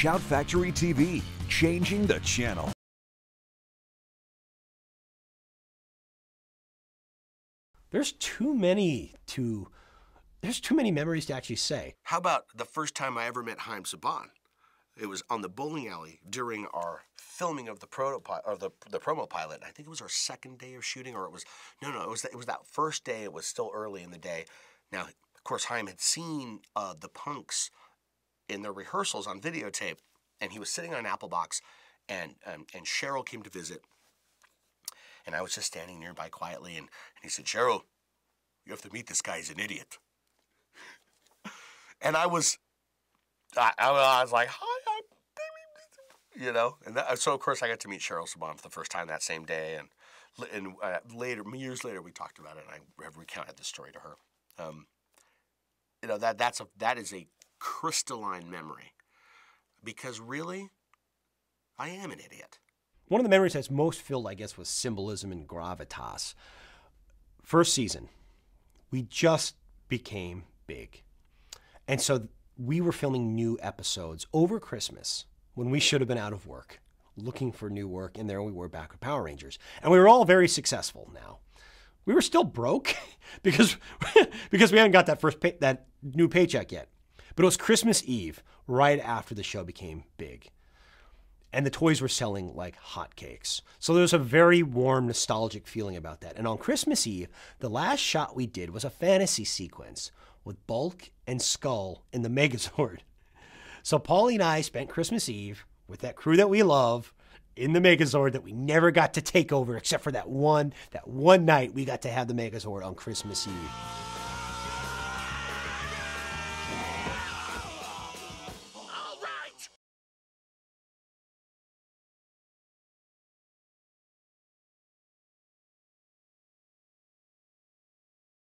Shout Factory TV, changing the channel. There's too many memories to actually say. How about the first time I ever met Haim Saban? It was on the bowling alley during our filming of the promo pilot. I think it was our second day of shooting, or it was it was that first day. It was still early in the day. Now, of course, Haim had seen the punks in their rehearsals on videotape, and he was sitting on an apple box, and Cheryl came to visit, and I was just standing nearby quietly, and he said, "Cheryl, you have to meet this guy. He's an idiot." And I was like, "Hi, I'm," you know. And that, so of course I got to meet Cheryl Saban for the first time that same day, and later, years later, we talked about it, and I recounted this story to her. You know, that is a crystalline memory, because really, I am an idiot. One of the memories that's most filled, I guess, with symbolism and gravitas. First season, we just became big, and so we were filming new episodes over Christmas when we should have been out of work, looking for new work, and there we were back with Power Rangers, and we were all very successful now. We were still broke because we hadn't got that that new paycheck yet. But it was Christmas Eve, right after the show became big. And the toys were selling like hotcakes. So there was a very warm, nostalgic feeling about that. And on Christmas Eve, the last shot we did was a fantasy sequence with Bulk and Skull in the Megazord. So Paulie and I spent Christmas Eve with that crew that we love in the Megazord that we never got to take over, except for that one night we got to have the Megazord on Christmas Eve.